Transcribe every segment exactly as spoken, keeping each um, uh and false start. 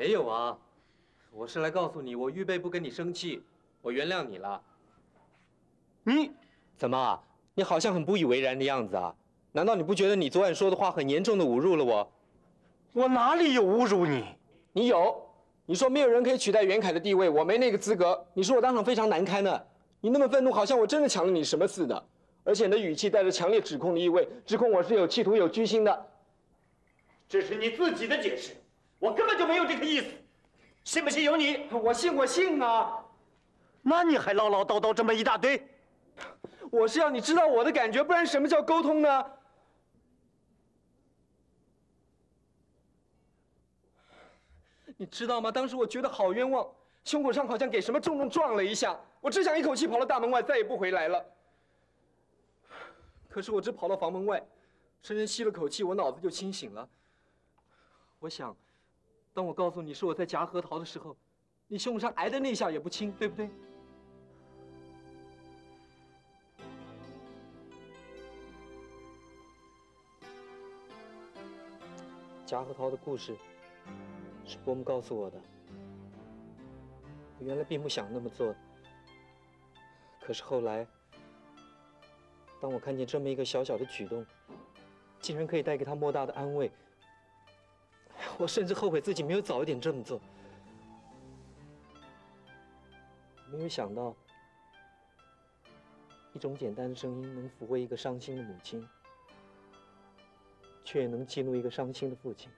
没有啊，我是来告诉你，我预备不跟你生气，我原谅你了。你怎么？你好像很不以为然的样子啊？难道你不觉得你昨晚说的话很严重的侮辱了我？我哪里有侮辱你？你有。 你说没有人可以取代袁凯的地位，我没那个资格。你说我当场非常难堪呢、啊。你那么愤怒，好像我真的抢了你什么似的。而且你的语气带着强烈指控的意味，指控我是有企图、有居心的。这是你自己的解释，我根本就没有这个意思。信不信由你，我信，我信啊。那你还唠唠叨叨这么一大堆，我是要你知道我的感觉，不然什么叫沟通呢？ 你知道吗？当时我觉得好冤枉，胸口上好像给什么重重撞了一下，我只想一口气跑到大门外，再也不回来了。可是我只跑到房门外，深深吸了口气，我脑子就清醒了。我想，当我告诉你是我在夹核桃的时候，你胸口上挨的那一下也不轻，对不对？夹核桃的故事。 是伯母告诉我的，我原来并不想那么做。可是后来，当我看见这么一个小小的举动，竟然可以带给他莫大的安慰，我甚至后悔自己没有早一点这么做。没有想到，一种简单的声音能抚慰一个伤心的母亲，却也能激怒一个伤心的父亲。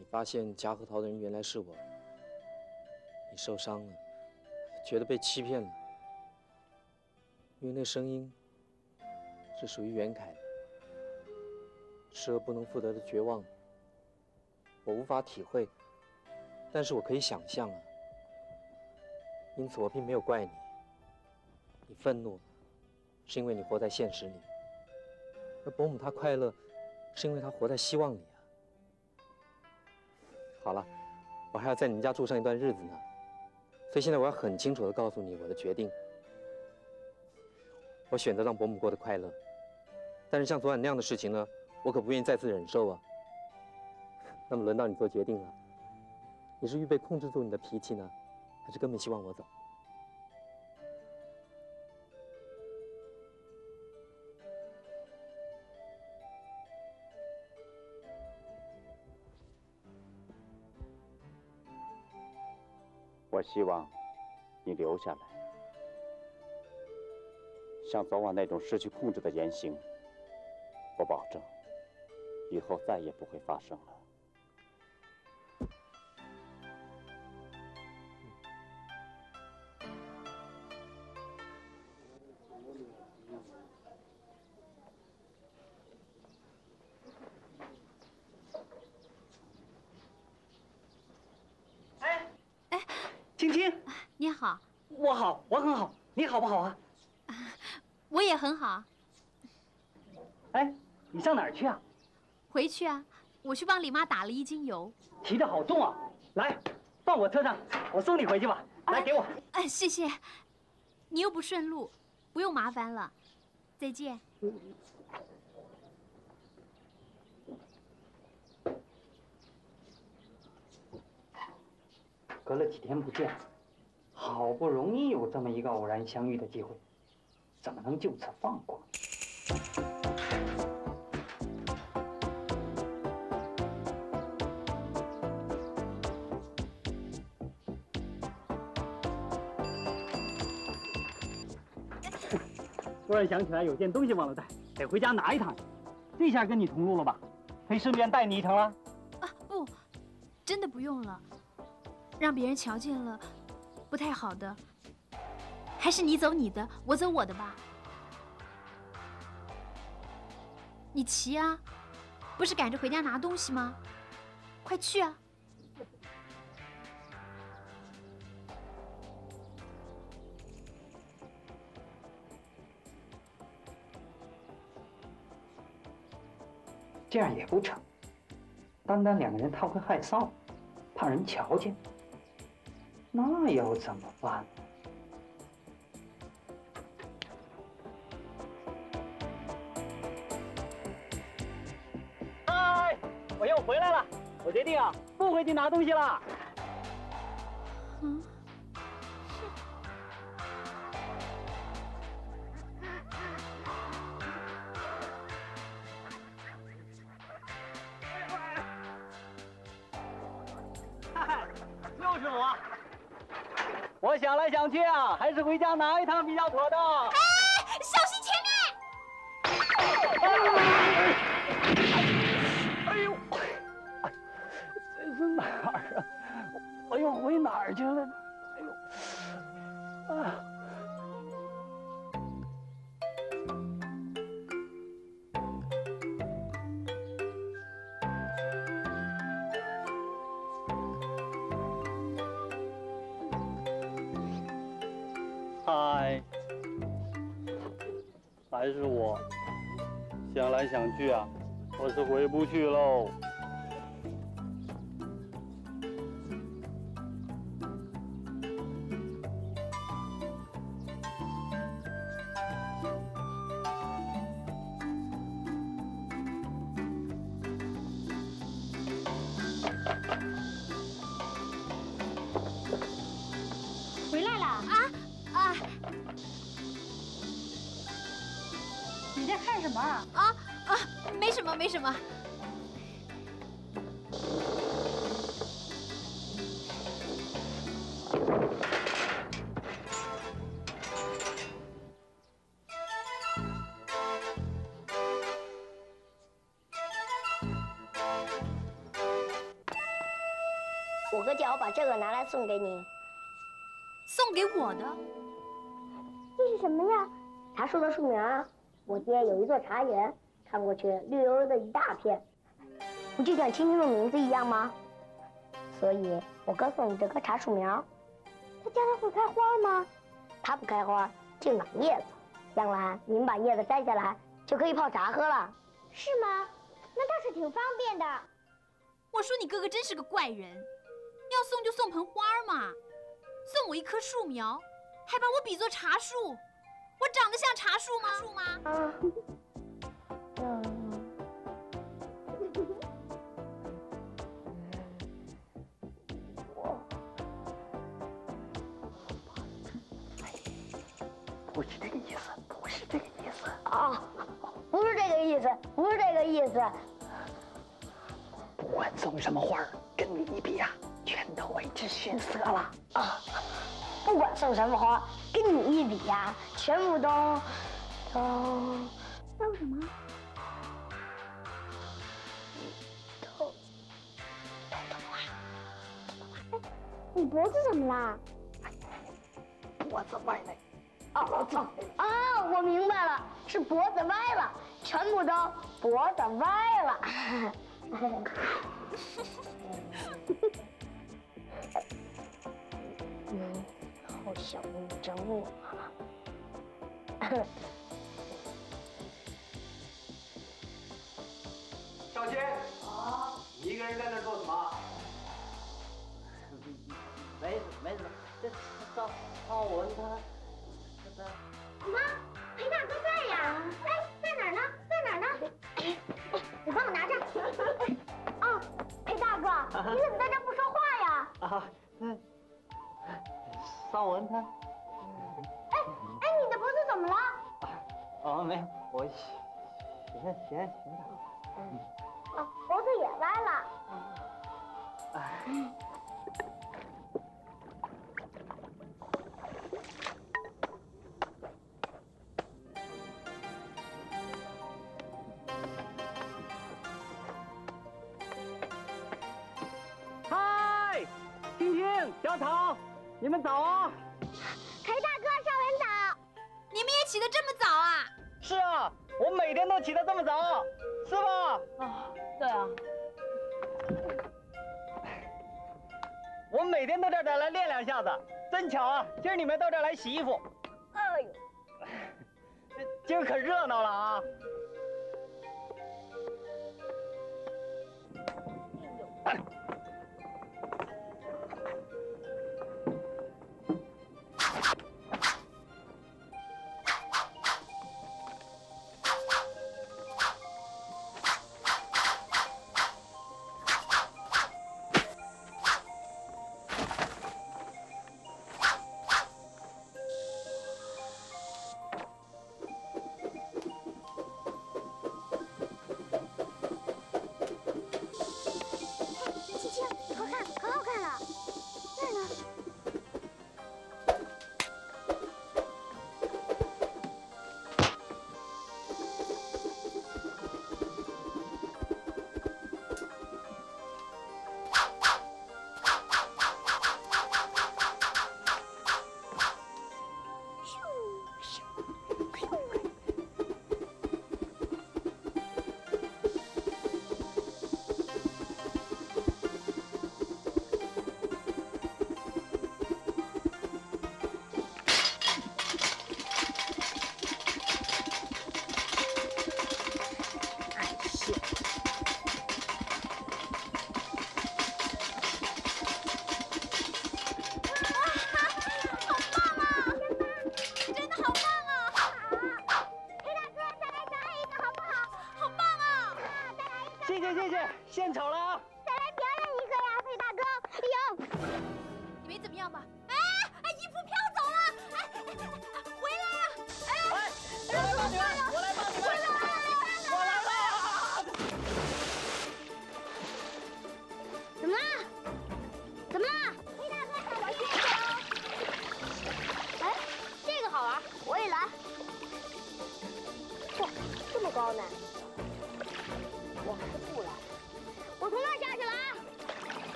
你发现夹核桃的人原来是我，你受伤了，觉得被欺骗了，因为那声音是属于袁凯的，是而不能复得的绝望，我无法体会，但是我可以想象啊，因此我并没有怪你，你愤怒是因为你活在现实里，而伯母她快乐是因为她活在希望里啊。 好了，我还要在你们家住上一段日子呢，所以现在我要很清楚地告诉你我的决定。我选择让伯母过得快乐，但是像昨晚那样的事情呢，我可不愿意再次忍受啊。那么轮到你做决定了，你是预备控制住你的脾气呢，还是根本希望我走？我希望你留下来，像昨晚那种失去控制的言行，我保证以后再也不会发生了。 我好，我很好，你好不好啊？啊我也很好。哎，你上哪儿去啊？回去啊，我去帮李妈打了一斤油。提得好重啊！来，放我车上，我送你回去吧。来，给我。哎，谢谢。你又不顺路，不用麻烦了。再见。嗯 隔了几天不见，好不容易有这么一个偶然相遇的机会，怎么能就此放过？突然想起来有件东西忘了带，得回家拿一趟。这下跟你同路了吧？可以顺便带你一程了。啊，不，真的不用了。 让别人瞧见了，不太好的。还是你走你的，我走我的吧。你骑啊，不是赶着回家拿东西吗？快去啊！这样也不成，单单两个人掏根害臊，怕人瞧见。 那又怎么办？嗨，我又回来了。我决定不回去拿东西了。嗯。 就是我，我想来想去啊，还是回家拿一趟比较妥当。哎，小心前面！哎呦，这是哪儿啊？我又回哪儿去了呢？哎呦，啊！ 嗨，还是我。想来想去啊，我是回不去喽。回来了啊！ 啊！你在看什么啊？啊啊，没什么，没什么。我哥叫我把这个拿来送给你，送给我的。 这是什么呀？茶树的树苗啊！我爹有一座茶园，看过去绿油油的一大片，不就像青青的名字一样吗？所以我哥送你这棵茶树苗。它将来会开花吗？它不开花，净长叶子。将来你们把叶子摘下来，就可以泡茶喝了。是吗？那倒是挺方便的。我说你哥哥真是个怪人，要送就送盆花嘛，送我一棵树苗。 还把我比作茶树，我长得像茶树吗？树吗？啊。不是这个意思，不是这个意思啊！不是这个意思，不是这个意思。不管送什么花儿，跟你一比呀、啊，全都为之逊色了啊！ 不管送什么花，跟你一比呀、啊，全部都都都什么？都都都花。你脖子怎么啦？脖子歪了。啊啊！我明白了，是脖子歪了，全部都脖子歪了。嗯。 好想你整我啊！小新，啊，你一个人在那做什么？没没什么，这到到我他他妈陪大哥在呀？哎，在哪儿呢？在哪儿呢？哎，你帮我拿着。啊，陪大哥，你怎么在这不说话呀？啊，嗯。 尚文他，哎哎，你的脖子怎么了？哦，没有，我行行行，哦，脖子也歪了。哎，嗨，青青，小草。 你们早啊！裴大哥，尚文早，你们也起得这么早啊？是啊，我每天都起得这么早，是吧？啊，对啊，我每天都到这儿来练两下子，真巧啊！今儿你们到这儿来洗衣服，哎呦，今儿可热闹了啊！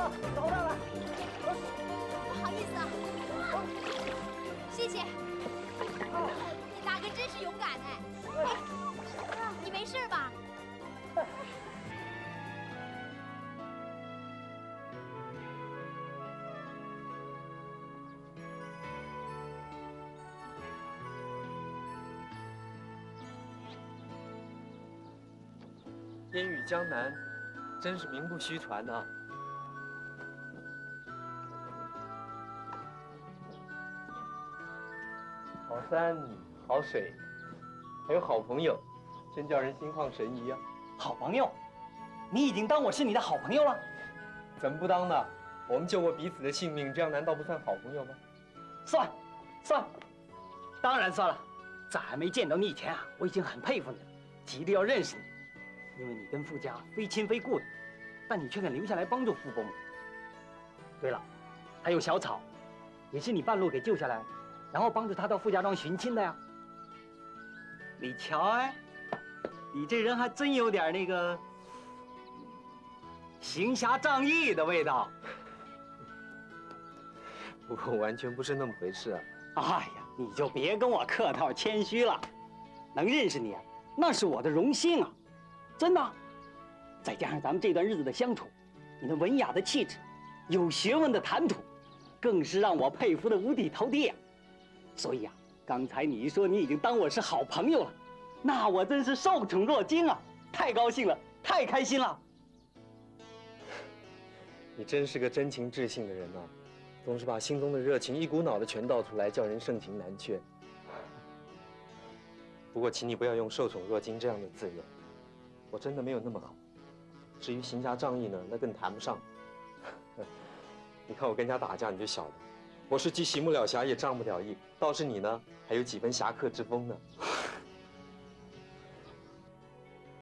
了，找到了。不好意思啊，谢谢。你大哥真是勇敢哎！你没事吧？ 烟雨江南，真是名不虚传呐、啊！好山，好水，还有好朋友，真叫人心旷神怡啊！好朋友，你已经当我是你的好朋友了？怎么不当呢？我们救过彼此的性命，这样难道不算好朋友吗？算，算，当然算了。在还没见到你以前啊，我已经很佩服你了，急得要认识你。 因为你跟傅家非亲非故的，但你却肯留下来帮助傅伯母。对了，还有小草，也是你半路给救下来，然后帮助他到傅家庄寻亲的呀。你瞧哎，你这人还真有点那个行侠仗义的味道。我完全不是那么回事啊！哎呀，你就别跟我客套谦虚了，能认识你啊，那是我的荣幸啊！ 真的，再加上咱们这段日子的相处，你那文雅的气质，有学问的谈吐，更是让我佩服的五体投地呀。所以啊，刚才你一说你已经当我是好朋友了，那我真是受宠若惊啊！太高兴了，太开心了。你真是个真情至性的人啊，总是把心中的热情一股脑的全倒出来，叫人盛情难却。不过，请你不要用“受宠若惊”这样的字眼。 我真的没有那么好，至于行侠仗义呢，那更谈不上。你看我跟人家打架，你就晓得，我是既行不了侠，也仗不了义。倒是你呢，还有几分侠客之风呢。